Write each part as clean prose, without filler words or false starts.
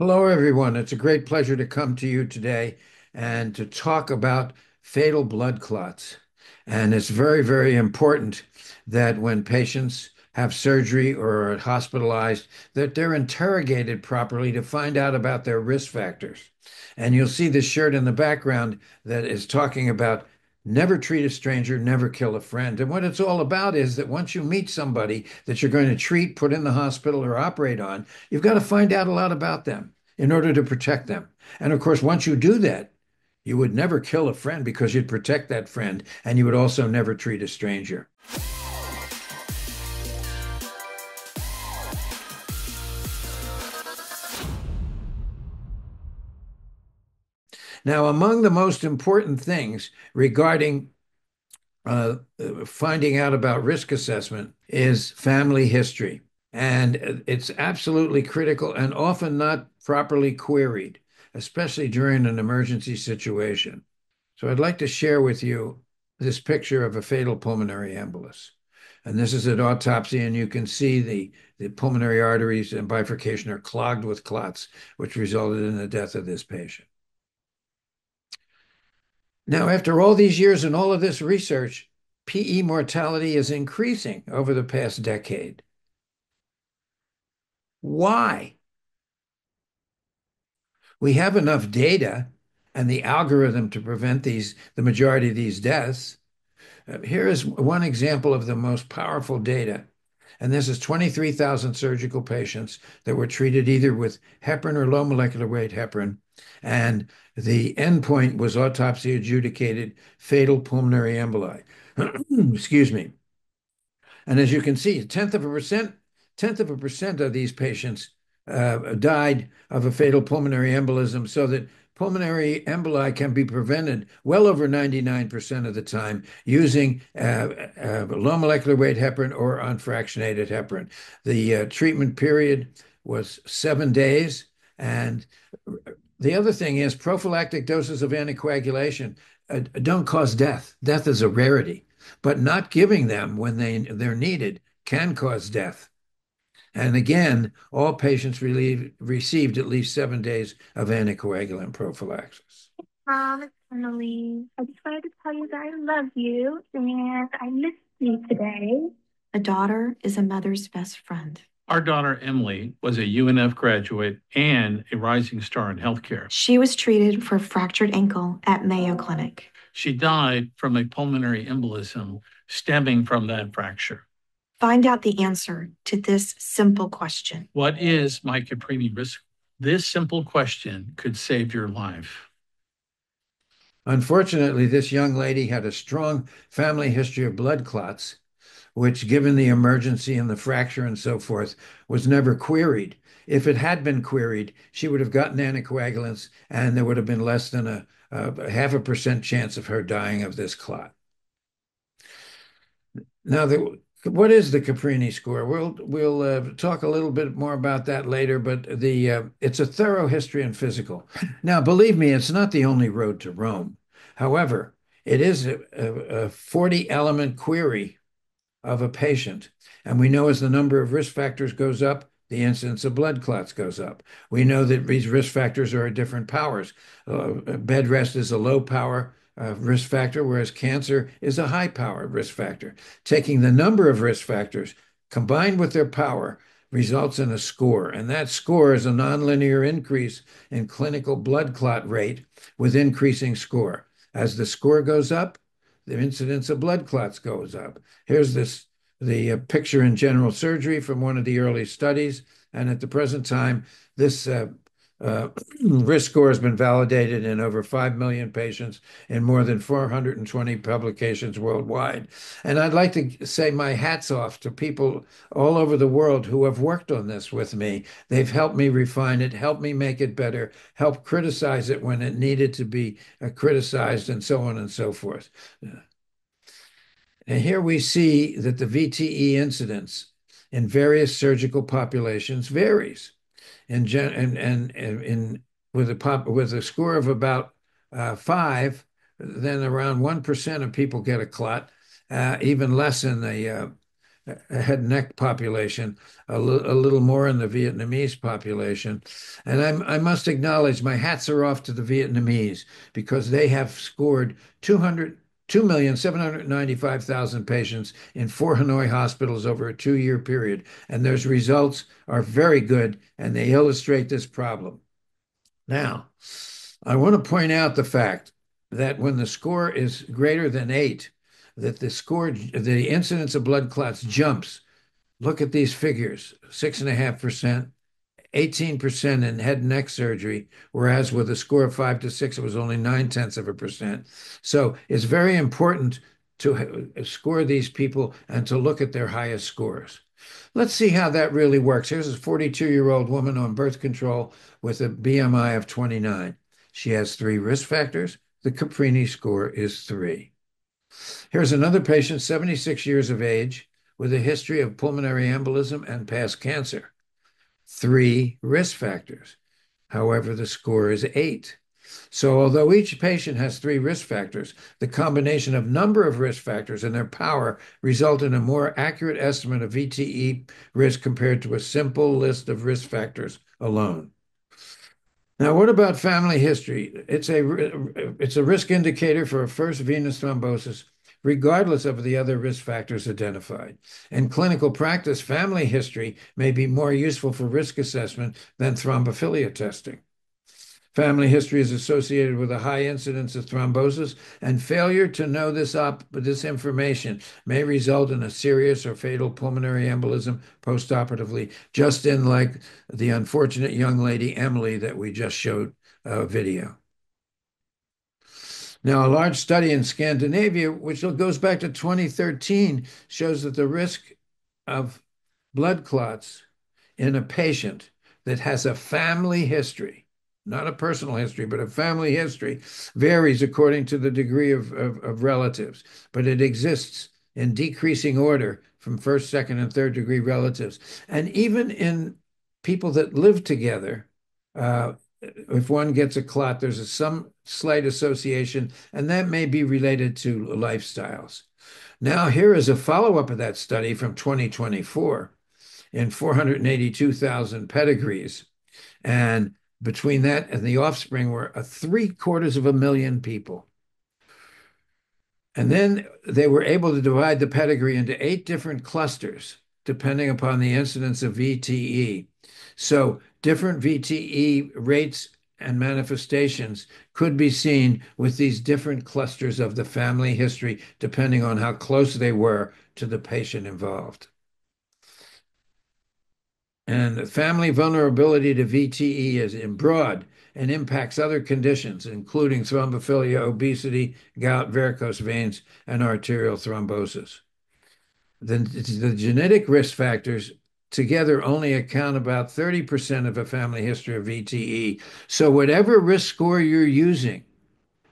Hello, everyone. It's a great pleasure to come to you today and to talk about fatal blood clots. And it's very, very important that when patients have surgery or are hospitalized, that they're interrogated properly to find out about their risk factors. And you'll see this shirt in the background that is talking about never treat a stranger, never kill a friend. And what it's all about is that once you meet somebody that you're going to treat, put in the hospital, or operate on, you've got to find out a lot about them in order to protect them. And of course, once you do that, you would never kill a friend because you'd protect that friend, and you would also never treat a stranger. Now, among the most important things regarding finding out about risk assessment is family history. And it's absolutely critical and often not properly queried, especially during an emergency situation. So I'd like to share with you this picture of a fatal pulmonary embolus. And this is an autopsy, and you can see the pulmonary arteries and bifurcation are clogged with clots, which resulted in the death of this patient. Now, after all these years and all of this research, PE mortality is increasing over the past decade. Why? We have enough data and the algorithm to prevent the majority of these deaths. Here is one example of the most powerful data. And this is 23,000 surgical patients that were treated either with heparin or low molecular weight heparin. And the endpoint was autopsy adjudicated fatal pulmonary emboli. Excuse me. And as you can see, 1/10 of a percent of these patients died of a fatal pulmonary embolism, so that pulmonary emboli can be prevented well over 99% of the time using low molecular weight heparin or unfractionated heparin. The treatment period was 7 days. And the other thing is prophylactic doses of anticoagulation don't cause death. Death is a rarity, but not giving them when they're needed can cause death. And again, all patients received at least 7 days of anticoagulant prophylaxis. It's Emily. I just wanted to tell you that I love you and I miss you today. A daughter is a mother's best friend. Our daughter, Emily, was a UNF graduate and a rising star in healthcare. She was treated for a fractured ankle at Mayo Clinic. She died from a pulmonary embolism stemming from that fracture. Find out the answer to this simple question. What is my Caprini risk? This simple question could save your life. Unfortunately, this young lady had a strong family history of blood clots, which, given the emergency and the fracture and so forth, was never queried. If it had been queried, she would have gotten anticoagulants, and there would have been less than a 0.5% chance of her dying of this clot. Now, what is the Caprini score? We'll talk a little bit more about that later, but it's a thorough history and physical. Now, believe me, it's not the only road to Rome. However, it is a 40-element query of a patient. And we know as the number of risk factors goes up, the incidence of blood clots goes up. We know that these risk factors are at different powers. Bed rest is a low power risk factor, whereas cancer is a high power risk factor. Taking the number of risk factors combined with their power results in a score, and that score is a nonlinear increase in clinical blood clot rate with increasing score. As the score goes up, the incidence of blood clots goes up. Here's the picture in general surgery from one of the early studies, and at the present time, this risk score has been validated in over 5 million patients in more than 420 publications worldwide. And I'd like to say my hats off to people all over the world who have worked on this with me. They've helped me refine it, helped me make it better, helped criticize it when it needed to be criticized, and so on and so forth. And here we see that the VTE incidence in various surgical populations varies. With a score of about 5, then around 1% of people get a clot, even less in the head and neck population, a little more in the Vietnamese population. And I must acknowledge my hats are off to the Vietnamese because they have scored 2,795,000 patients in 4 Hanoi hospitals over a 2-year period. And those results are very good, and they illustrate this problem. Now, I want to point out the fact that when the score is greater than 8, that the score, the incidence of blood clots jumps. Look at these figures, 6.5%, 18% in head and neck surgery, whereas with a score of 5 to 6, it was only 0.9%. So it's very important to score these people and to look at their highest scores. Let's see how that really works. Here's a 42-year-old woman on birth control with a BMI of 29. She has 3 risk factors. The Caprini score is 3. Here's another patient, 76 years of age, with a history of pulmonary embolism and past cancer. 3 risk factors. However, the score is 8. So although each patient has 3 risk factors, the combination of number of risk factors and their power result in a more accurate estimate of VTE risk compared to a simple list of risk factors alone. Now, what about family history? It's a risk indicator for a first venous thrombosis, regardless of the other risk factors identified. In clinical practice, family history may be more useful for risk assessment than thrombophilia testing. Family history is associated with a high incidence of thrombosis, and failure to know this information may result in a serious or fatal pulmonary embolism postoperatively, just in like the unfortunate young lady, Emily, that we just showed a video. Now, a large study in Scandinavia, which goes back to 2013, shows that the risk of blood clots in a patient that has a family history, not a personal history, but a family history, varies according to the degree of relatives, but it exists in decreasing order from first, second, and third degree relatives. And even in people that live together, if one gets a clot, there's some slight association, and that may be related to lifestyles. Now, here is a follow-up of that study from 2024 in 482,000 pedigrees, and between that and the offspring were 750,000 people. And then they were able to divide the pedigree into 8 different clusters, depending upon the incidence of VTE. So different VTE rates and manifestations could be seen with these different clusters of the family history, depending on how close they were to the patient involved. And family vulnerability to VTE is broad and impacts other conditions, including thrombophilia, obesity, gout, varicose veins, and arterial thrombosis. The genetic risk factors together only account about 30% of a family history of VTE. So whatever risk score you're using,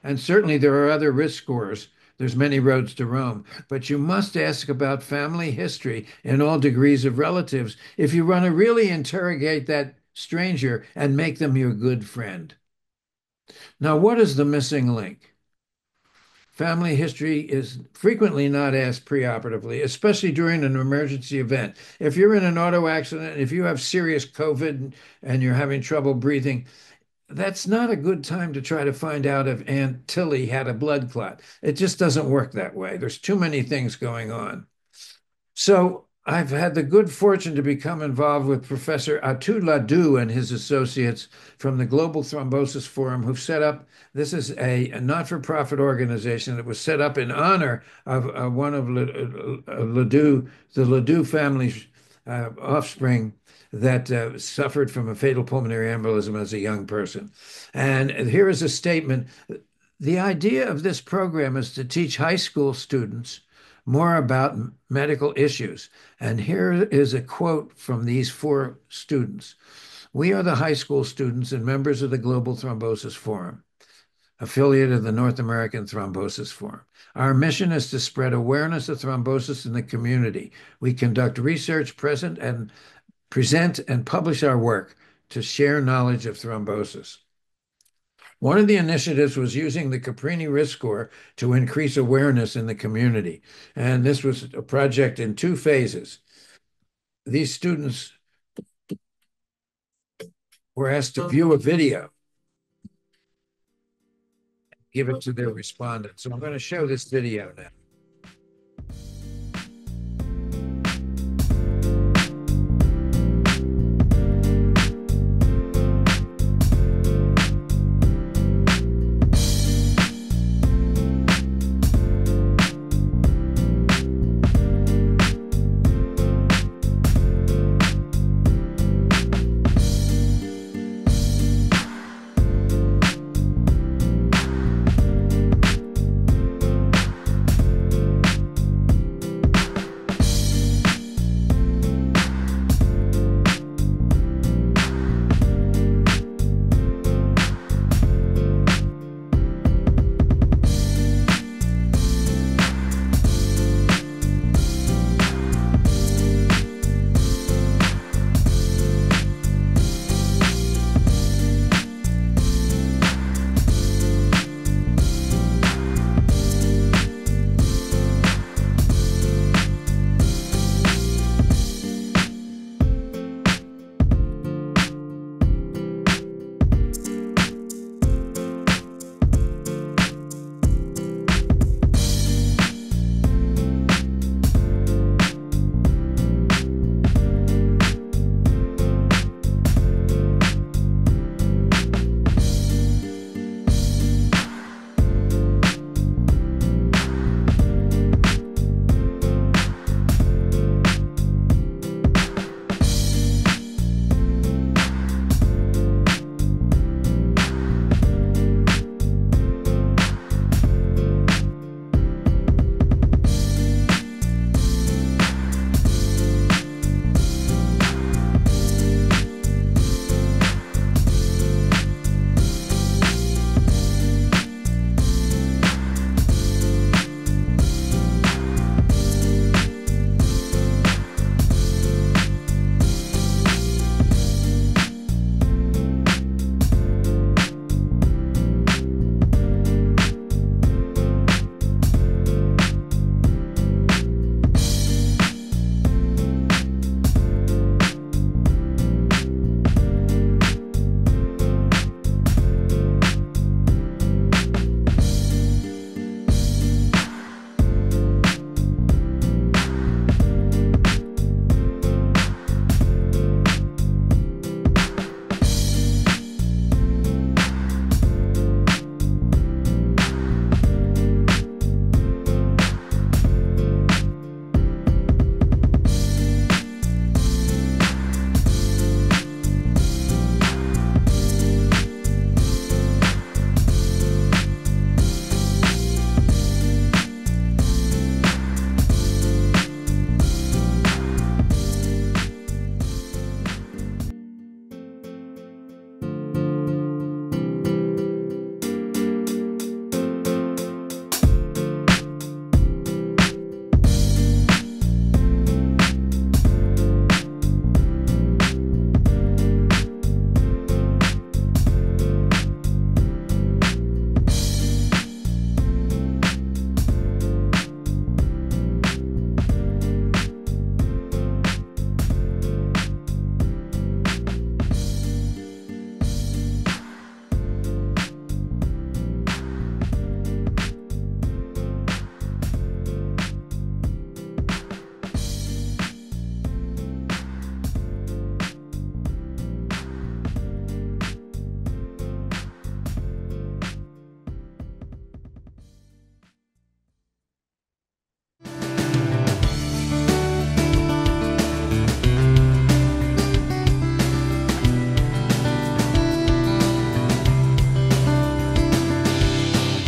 and certainly there are other risk scores, there's many roads to Rome, but you must ask about family history and all degrees of relatives if you want to really interrogate that stranger and make them your good friend. Now, what is the missing link? Family history is frequently not asked preoperatively, especially during an emergency event. If you're in an auto accident, if you have serious COVID and you're having trouble breathing, that's not a good time to try to find out if Aunt Tilly had a blood clot. It just doesn't work that way. There's too many things going on. So I've had the good fortune to become involved with Professor Atul Ladu and his associates from the Global Thrombosis Forum, who've set up, this is a not-for-profit organization that was set up in honor of one of the Ladu family's offspring that suffered from a fatal pulmonary embolism as a young person. And here is a statement. The idea of this program is to teach high school students more about medical issues. And here is a quote from these 4 students. "We are the high school students and members of the Global Thrombosis Forum, affiliate of the North American Thrombosis Forum. Our mission is to spread awareness of thrombosis in the community. We conduct research, present and publish our work to share knowledge of thrombosis." One of the initiatives was using the Caprini risk score to increase awareness in the community. And this was a project in two phases. These students were asked to view a video, give it to their respondents. So I'm going to show this video now.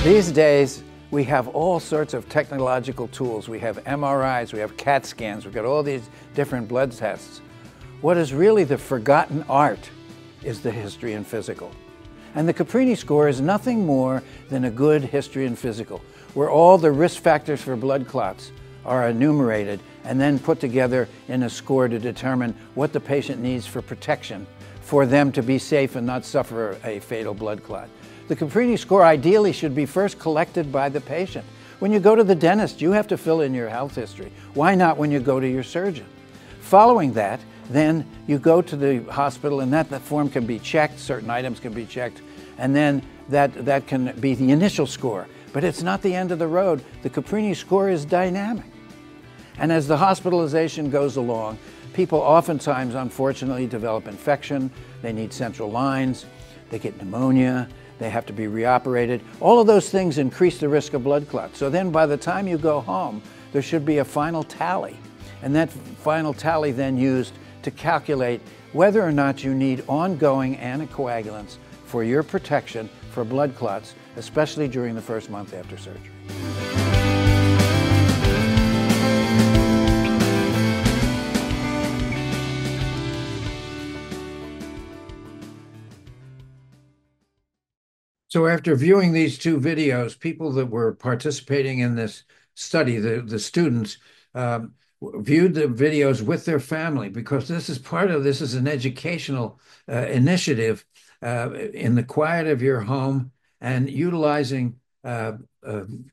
These days, we have all sorts of technological tools. We have MRIs, we have CAT scans, we've got all these different blood tests. What is really the forgotten art is the history and physical. And the Caprini score is nothing more than a good history and physical, where all the risk factors for blood clots are enumerated and then put together in a score to determine what the patient needs for protection for them to be safe and not suffer a fatal blood clot. The Caprini score ideally should be first collected by the patient. When you go to the dentist, you have to fill in your health history. Why not when you go to your surgeon? Following that, then you go to the hospital and that form can be checked, certain items can be checked, and then that can be the initial score. But it's not the end of the road. The Caprini score is dynamic. And as the hospitalization goes along, people oftentimes, unfortunately, develop infection, they need central lines, they get pneumonia, they have to be reoperated. All of those things increase the risk of blood clots. So then by the time you go home, there should be a final tally. And that final tally then used to calculate whether or not you need ongoing anticoagulants for your protection for blood clots, especially during the first month after surgery. So after viewing these two videos, people that were participating in this study, the students, viewed the videos with their family, because this is an educational initiative in the quiet of your home, and utilizing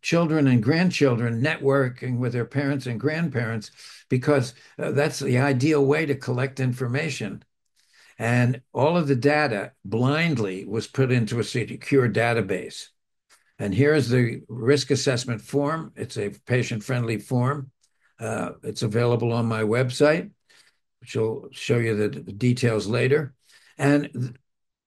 children and grandchildren networking with their parents and grandparents, because that's the ideal way to collect information. And all of the data blindly was put into a CDCURE database. And here's the risk assessment form. It's a patient-friendly form. It's available on my website, which will show you the details later. And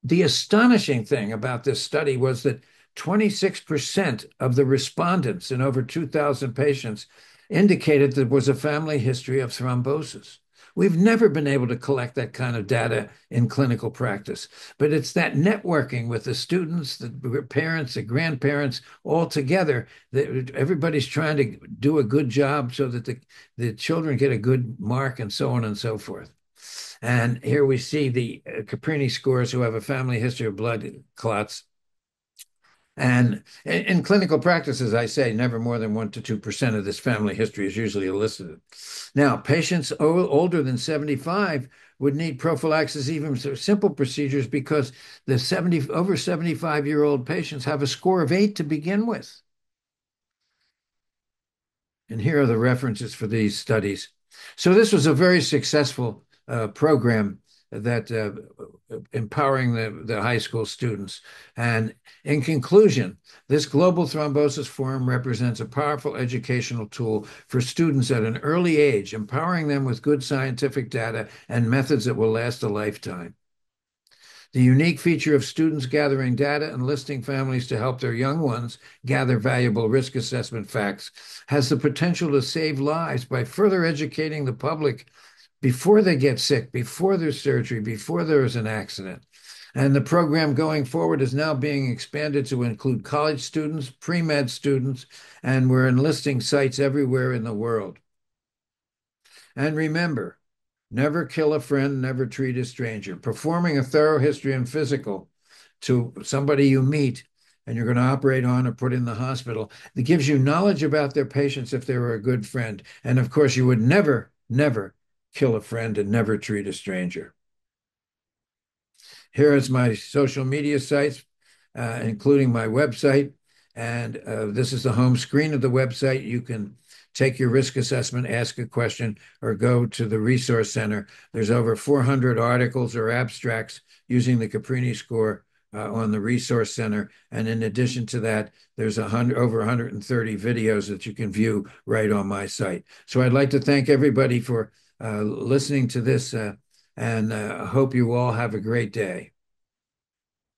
the astonishing thing about this study was that 26% of the respondents in over 2,000 patients indicated there was a family history of thrombosis. We've never been able to collect that kind of data in clinical practice, but it's that networking with the students, the parents, the grandparents, all together, that everybody's trying to do a good job so that the children get a good mark, and so on and so forth. And here we see the Caprini scores who have a family history of blood clots. And in clinical practice, as I say, never more than 1% to 2% of this family history is usually elicited. Now, patients older than 75 would need prophylaxis, even simple procedures, because the over 75-year-old patients have a score of 8 to begin with. And here are the references for these studies. So this was a very successful program that empowering the high school students. And in conclusion, this Global Thrombosis Forum represents a powerful educational tool for students at an early age, empowering them with good scientific data and methods that will last a lifetime. The unique feature of students gathering data and listing families to help their young ones gather valuable risk assessment facts has the potential to save lives by further educating the public before they get sick, before there's surgery, before there is an accident. And the program going forward is now being expanded to include college students, pre-med students, and we're enlisting sites everywhere in the world. And remember, never kill a friend, never treat a stranger. Performing a thorough history and physical to somebody you meet and you're going to operate on or put in the hospital, that gives you knowledge about their patients if they were a good friend. And of course, you would never, never kill a friend and never treat a stranger. Here is my social media sites, including my website. And this is the home screen of the website. You can take your risk assessment, ask a question, or go to the Resource Center. There's over 400 articles or abstracts using the Caprini score on the Resource Center. And in addition to that, there's over 130 videos that you can view right on my site. So I'd like to thank everybody for listening to this, and I hope you all have a great day.